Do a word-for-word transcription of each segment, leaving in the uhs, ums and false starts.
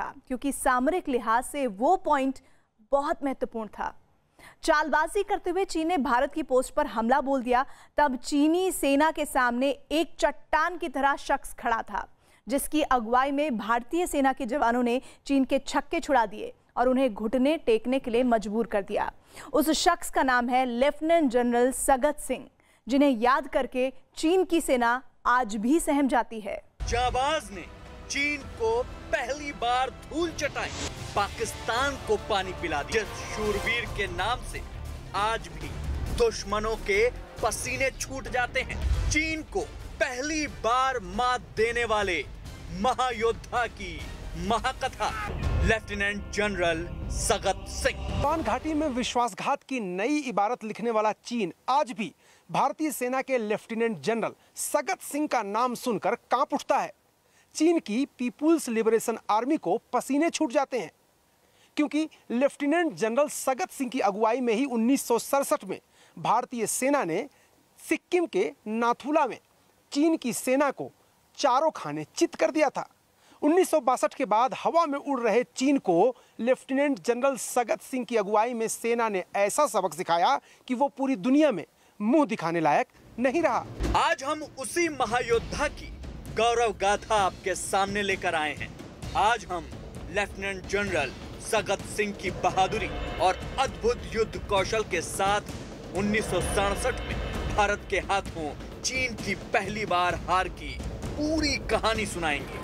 था, क्योंकि सामरिक लिहाज से वो पॉइंट बहुत महत्वपूर्ण था। चालबाजी करते हुए चीन ने भारत की पोस्ट पर हमला बोल दिया। तब चीनी सेना के सामने एक चट्टान की तरह शख्स खड़ा था, जिसकी अगुवाई में भारतीय सेना के जवानों ने चीन के छक्के छुड़ा दिए और उन्हें घुटने टेकने के लिए मजबूर कर दिया। उस शख्स का नाम है लेफ्टिनेंट जनरल सगत सिंह, जिन्हें याद करके चीन की सेना आज भी सहम जाती है। जाबाज ने चीन को पहली बार धूल चटाई, पाकिस्तान को पानी पिला दिया। शूरवीर के नाम से आज भी दुश्मनों के पसीने छूट जाते हैं। चीन को पहली बार मात देने वाले महायोद्धा की महाकथा, लेफ्टिनेंट जनरल सगत सिंह। पान घाटी में विश्वासघात की नई इबारत लिखने वाला चीन आज भी भारतीय सेना के लेफ्टिनेंट जनरल सगत सिंह का नाम सुनकर कांप उठता है। चीन की पीपुल्स लिबरेशन आर्मी को पसीने छूट जाते हैं, क्योंकि लेफ्टिनेंट जनरल सगत सिंह की अगुवाई में ही उन्नीस सौ सड़सठ में भारतीय सेना ने सिक्किम के नाथुला में चीन की सेना को चारों खाने चित कर दिया था। उन्नीस सौ बासठ के बाद हवा में उड़ रहे चीन को लेफ्टिनेंट जनरल सगत सिंह की अगुवाई में सेना ने ऐसा सबक सिखाया कि वो पूरी दुनिया में मुंह दिखाने लायक नहीं रहा। आज हम उसी महायोद्धा की गौरव गाथा आपके सामने लेकर आए हैं। आज हम लेफ्टिनेंट जनरल सगत सिंह की बहादुरी और अद्भुत युद्ध कौशल के साथ उन्नीस सौ सड़सठ में भारत के हाथों चीन की पहली बार हार की पूरी कहानी सुनाएंगे,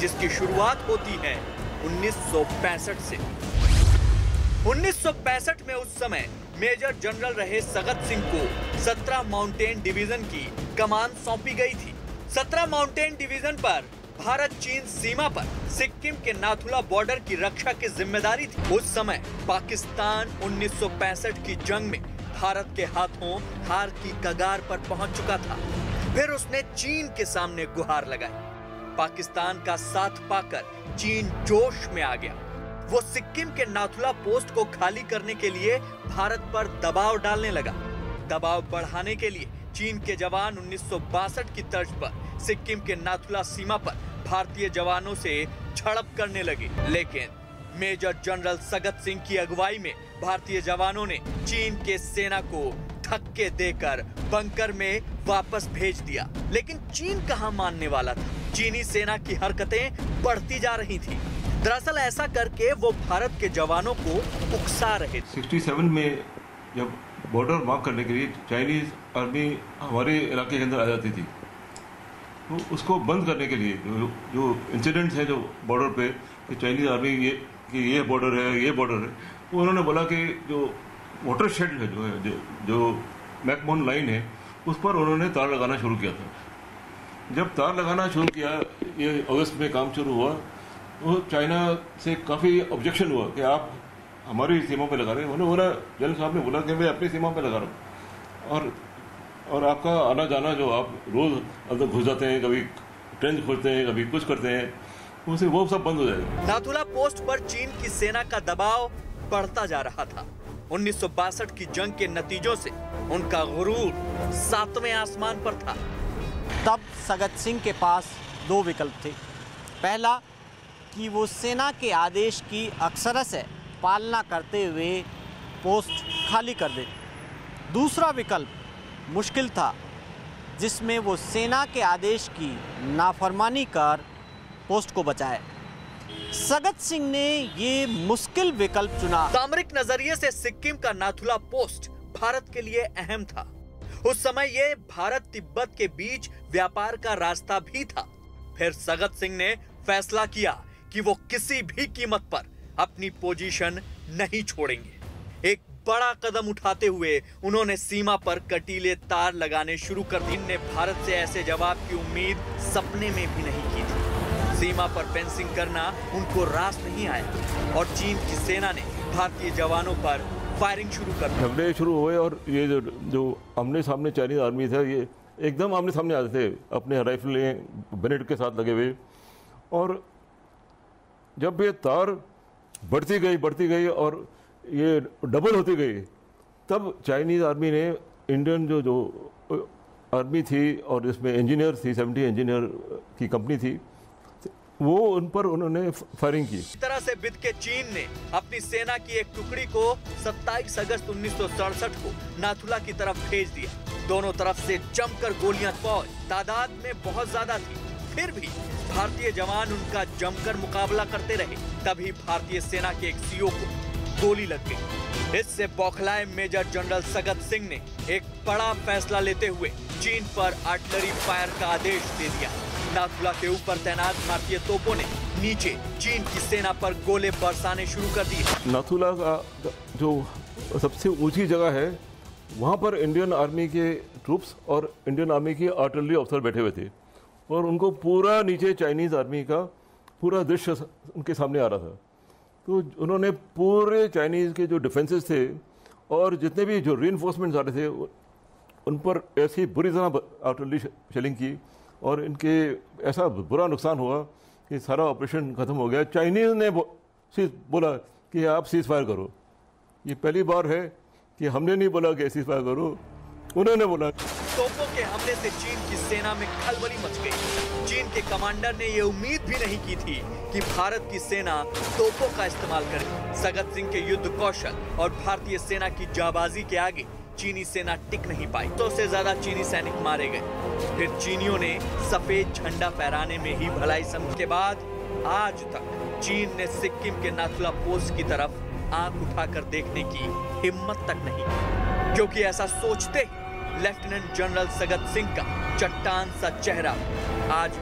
जिसकी शुरुआत होती है उन्नीस सौ पैंसठ से। उन्नीस सौ पैंसठ में उस समय मेजर जनरल रहे सगत सिंह को सत्रह माउंटेन डिवीजन की कमान सौंपी गई थी। सत्रह माउंटेन डिवीजन पर भारत चीन सीमा पर सिक्किम के नाथुला बॉर्डर की रक्षा की जिम्मेदारी थी। उस समय पाकिस्तान उन्नीस सौ पैंसठ की जंग में भारत के हाथों हार की कगार पर पहुंच चुका था। फिर उसने चीन के सामने गुहार लगाई। पाकिस्तान का साथ पाकर चीन जोश में आ गया। वो सिक्किम के नाथुला पोस्ट को खाली करने के लिए भारत पर दबाव डालने लगा। दबाव बढ़ाने के लिए चीन के जवान उन्नीस सौ बासठ की तर्ज पर सिक्किम के नाथुला सीमा पर भारतीय जवानों से झड़प करने लगे, लेकिन मेजर जनरल सगत सिंह की अगुवाई में भारतीय जवानों ने चीन के सेना को धक्के देकर बंकर में वापस भेज दिया। लेकिन चीन कहाँ मानने वाला था। चीनी सेना की हरकतें बढ़ती जा रही थी। दरअसल ऐसा करके वो भारत के जवानों को उकसा रहे थे। सड़सठ में जब बॉर्डर मार्क करने के लिए चाइनीज आर्मी हमारे इलाके के अंदर आ जाती थी, तो उसको बंद करने के लिए जो, जो इंसिडेंट्स हैं जो बॉर्डर पे कि चाइनीज आर्मी ये कि ये बॉर्डर है ये बॉर्डर है, तो उन्होंने बोला कि जो वाटर शेड है जो है जो मैकमोन लाइन है उस पर उन्होंने तार लगाना शुरू किया था। जब तार लगाना शुरू किया, ये अगस्त में काम शुरू हुआ, तो चाइना से काफ़ी ऑब्जेक्शन हुआ कि आप हमारी सीमा पे लगा रहे हैं। उन्होंने बोला, जनरल साहब ने बोला कि मैं अपनी सीमा पे लगा रहा हूँ, और और आपका आना जाना जो आप रोज़ अंदर घुस जाते हैं, कभी ट्रेन खोलते हैं, कभी कुछ करते हैं, उनसे वो सब बंद हो जाएगा। नाथुला पोस्ट पर चीन की सेना का दबाव बढ़ता जा रहा था। उन्नीस सौ बासठ की जंग के नतीजों से उनका गुरूर सातवें आसमान पर था। तब सगत सिंह के पास दो विकल्प थे। पहला कि वो सेना के आदेश की अक्सरस है पालना करते हुए पोस्ट खाली कर दे। दूसरा विकल्प मुश्किल था, जिसमें वो सेना के आदेश की नाफरमानी कर पोस्ट को बचाए। सगत सिंह ने ये मुश्किल विकल्प चुना। सामरिक नजरिए से सिक्किम का नाथुला पोस्ट भारत के लिए अहम था। उस समय ये भारत तिब्बत के बीच व्यापार का रास्ता भी था। फिर सगत सिंह ने फैसला किया कि वो किसी भी कीमत पर अपनी पोजीशन नहीं छोड़ेंगे। एक बड़ा कदम उठाते हुए उन्होंने सीमा पर कटीले तार लगाने शुरू कर दिए। ने भारत से ऐसे जवाब की उम्मीद सपने में भी नहीं की थी। सीमा पर फेंसिंग करना उनको रास नहीं आया और चीन की सेना ने भारतीय जवानों पर फायरिंग शुरू कर दी। झगड़े शुरू हुए और ये जो जो आमने सामने चाइनीज आर्मी था, ये एकदम आमने सामने आते थे अपने राइफलें ग्रेनेड के साथ लगे हुए। और जब ये तार बढ़ती गई बढ़ती गई और ये डबल होती गई, तब चाइनीज़ आर्मी ने इंडियन जो जो आर्मी थी और इसमें इंजीनियर थी, सेवेंटी इंजीनियर की कंपनी थी, वो उन पर उन्होंने फायरिंग की। इस तरह से बिद के चीन ने अपनी सेना की एक टुकड़ी को सत्ताईस अगस्त उन्नीस सौ सड़सठ को नाथुला की तरफ भेज दिया। दोनों तरफ से जमकर गोलियां फौज तादाद में बहुत ज्यादा थी, फिर भी भारतीय जवान उनका जमकर मुकाबला करते रहे। तभी भारतीय सेना के एक सीओ को गोली लग गई। इससे बौखलाए मेजर जनरल सगत सिंह ने एक बड़ा फैसला लेते हुए चीन पर आर्टिलरी फायर का आदेश दे दिया। नाथुला के ऊपर तैनात भारतीय तोपों ने नीचे चीन की सेना पर गोले बरसाने शुरू कर दिए। नाथुला का जो सबसे ऊंची जगह है वहां पर इंडियन आर्मी के ट्रूप्स और इंडियन आर्मी के आर्टिलरी अफसर बैठे हुए थे और उनको पूरा नीचे चाइनीज आर्मी का पूरा दृश्य उनके सामने आ रहा था। तो उन्होंने पूरे चाइनीज के जो डिफेंसेस थे और जितने भी जो रीइंफोर्समेंट्स आ रहे थे उन पर ऐसी बुरी तरह आर्टिलरी शेलिंग की और इनके ऐसा बुरा नुकसान हुआ कि सारा ऑपरेशन खत्म हो गया। चाइनीज ने बोला कि आप सीज फायर करो। ये पहली बार है कि हमने नहीं बोला कि सीज फायर करो, उन्होंने बोला। तोपों के हमले से चीन की सेना में खलबली मच गई। चीन के कमांडर ने ये उम्मीद भी नहीं की थी कि भारत की सेना तोपों का इस्तेमाल करे। सगत सिंह के युद्ध कौशल और भारतीय सेना की जाबाजी के आगे चीनी सेना टिक नहीं पाई। तो से ज्यादा चीनी सैनिक मारे गए। फिर चीनियों ने सफेद झंडा फहराने में ही भलाई समझ के बाद आज तक चीन ने सिक्किम के नाथुला पोस्ट की तरफ आंख उठाकर देखने की हिम्मत तक नहीं की, क्योंकि ऐसा सोचते ही लेफ्टिनेंट जनरल सगत सिंह का चट्टान सा चेहरा आज